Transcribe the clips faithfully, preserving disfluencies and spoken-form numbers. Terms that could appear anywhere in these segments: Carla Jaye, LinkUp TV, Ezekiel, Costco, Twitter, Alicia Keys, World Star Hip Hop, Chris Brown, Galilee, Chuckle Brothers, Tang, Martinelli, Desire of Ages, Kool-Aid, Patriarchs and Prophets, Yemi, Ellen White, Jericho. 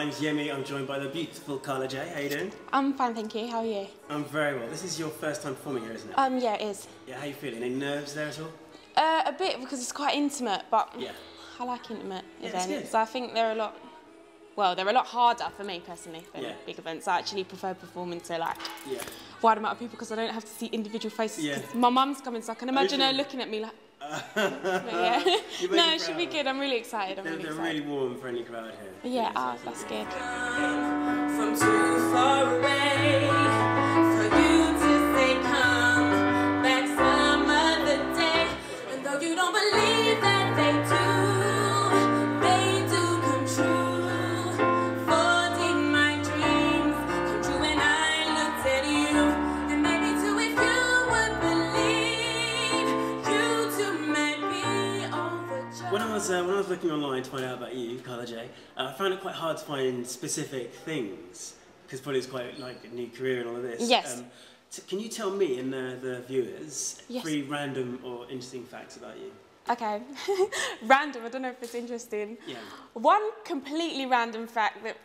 my name's Yemi. I'm joined by the beautiful Carla Jaye. How you doing? I'm fine, thank you. How are you? I'm very well. This is your first time performing here, isn't it? Um, yeah, it is. Yeah, how you feeling? Any nerves there at all? Uh, a bit, because it's quite intimate, but yeah. I like intimate yeah, events. I think they're a lot, well, they're a lot harder for me personally than yeah. big events. I actually prefer performing to like yeah. wide amount of people because I don't have to see individual faces. Yeah. My mum's coming, so I can imagine her looking at me like. But yeah. No, it should be good. I'm really excited. I'm they're really, they're excited. Really warm, friendly crowd here. But yeah, ah, really oh, that's good. From too far away, for you to say come back some other day, and though you don't believe that they do, they do come true. For did my dreams come true when I looked at you, and maybe too if you would believe, you too might be overjoyed. When I was uh, when I was looking online to find out about you, Carla Jaye, uh, I found it quite hard to find specific things because probably it's quite like a new career and all of this. Yes. Um, t can you tell me and uh, the viewers yes. three random or interesting facts about you? Okay, random, I don't know if it's interesting. Yeah. One completely random fact that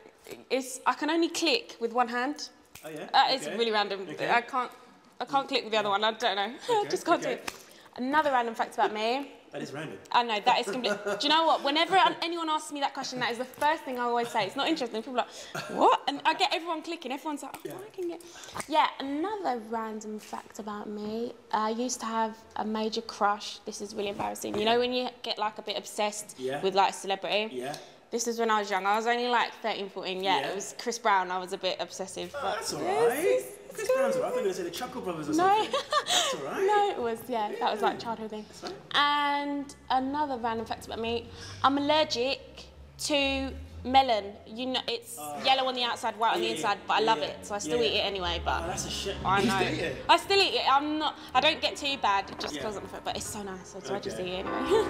is, I can only click with one hand. Oh yeah? That okay. is really random. Okay. I can't, I can't click with the other one, I don't know. Okay. I just can't okay. do it. Another random fact about me. That is random. I know, that is complete. Do you know what? Whenever anyone asks me that question, that is the first thing I always say. It's not interesting. People are like, what? And I get everyone clicking. Everyone's like, oh, yeah. I can get... Yeah, another random fact about me. I used to have a major crush. This is really embarrassing. You know when you get, like, a bit obsessed yeah. with, like, a celebrity? Yeah. This was when I was young. I was only, like, thirteen, fourteen. Yeah, yeah. It was Chris Brown. I was a bit obsessive. Oh, but that's all right. Chris Brown's all right. I thought you were going to say the Chuckle Brothers or no. something. That's all right. No, it was, yeah, yeah. that was like childhood thing. That's right. And another random fact about me, I'm allergic to melon. You know, it's uh, yellow on the outside, white yeah, on the inside, but I love yeah, it, so I still yeah. eat it anyway. But oh, that's a shit. I know. You still eat it? I still eat it. I'm not, I don't get too bad just because yeah. I'm foot, but it's so nice, so okay. I just eat it anyway. Over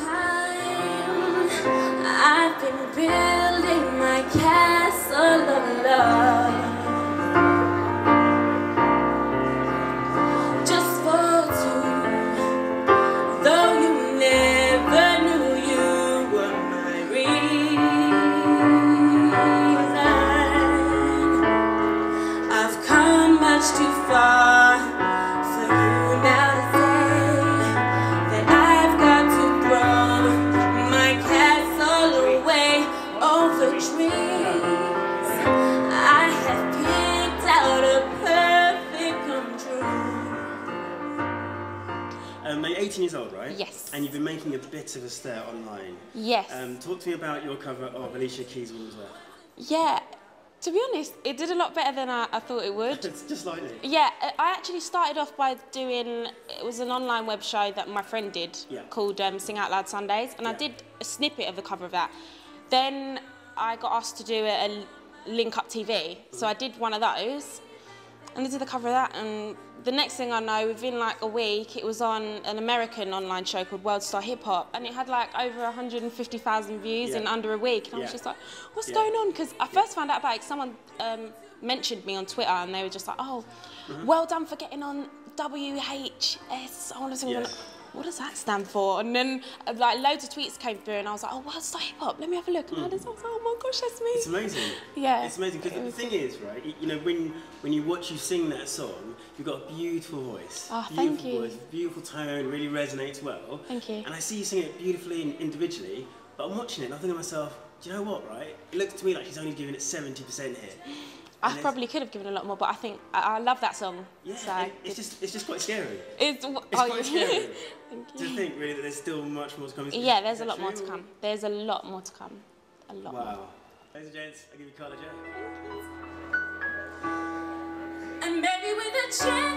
time, I've been building my castle of love. Years old, right? Yes. And you've been making a bit of a stir online. Yes. Um, talk to me about your cover of Alicia Keys' World Star. Yeah, to be honest, it did a lot better than I, I thought it would. It's just like it. Yeah, I actually started off by doing, it was an online web show that my friend did yeah. called um, Sing Out Loud Sundays, and yeah. I did a snippet of the cover of that. Then I got asked to do a, a LinkUp T V, mm. so I did one of those. And I did the cover of that, and the next thing I know, within like a week, it was on an American online show called World Star Hip Hop, and it had like over one hundred fifty thousand views yeah. in under a week, and yeah. I was just like, what's yeah. going on? Because I first yeah. found out about it, someone um, mentioned me on Twitter, and they were just like, oh, mm-hmm. well done for getting on W H S, I want to say, what does that stand for? And then like loads of tweets came through, and I was like, oh, World Star Hip Hop, let me have a look. And mm. I was like, oh my gosh, that's me. It's amazing. Yeah. It's amazing, because it the thing is, right, you know, when when you watch you sing that song, you've got a beautiful voice. Oh, beautiful thank you. Voice, beautiful tone, really resonates well. Thank you. And I see you sing it beautifully and individually, but I'm watching it and I think to myself, do you know what, right? It looks to me like she's only giving it seventy percent here. I probably could have given a lot more, but I think I, I love that song. Yeah, so it, it's just it's just quite scary. It's, it's oh, quite scary. Thank you. To think really that there's still much more to come. Yeah, there's a lot true? more to come. There's a lot more to come. A lot. Wow. More. Ladies and gents, I'll give you Carla Jaye. And maybe with a chance.